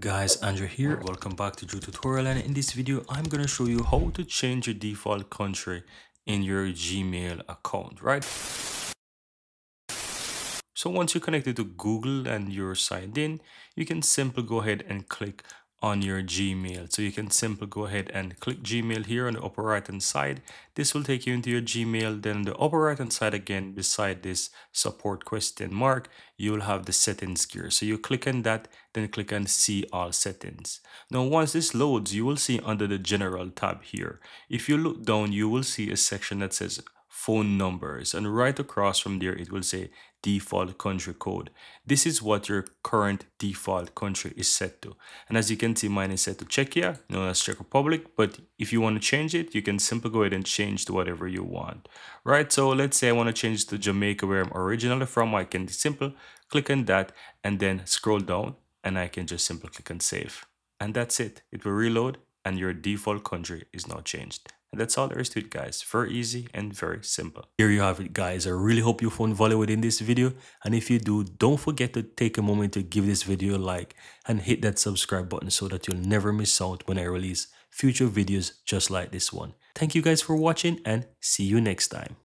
Guys, Andrew here. Welcome back to Drew Tutorial, and in this video I'm gonna show you how to change your default country in your Gmail account, right? So once you're connected to Google and you're signed in, you can simply go ahead and click on your Gmail. So you can simply go ahead and click Gmail here on the upper right hand side. This will take you into your Gmail. Then on the upper right hand side again, beside this support question mark, you'll have the settings gear. So you click on that, then click on see all settings. Now once this loads, you will see under the general tab here. If you look down, you will see a section that says phone numbers, and right across from there it will say default country code. This is what your current default country is set to, and as you can see, mine is set to Czechia, known as Czech Republic, but if you want to change it, you can simply go ahead and change to whatever you want, right? So let's say I want to change to Jamaica, where I'm originally from. I can simply click on that and then scroll down, and I can just simply click on save, and that's it. It will reload and your default country is now changed. That's all there is to it, guys. Very easy and very simple. Here you have it, guys. I really hope you found value within this video, and if you do, don't forget to take a moment to give this video a like and hit that subscribe button so that you'll never miss out when I release future videos just like this one. Thank you guys for watching, and see you next time.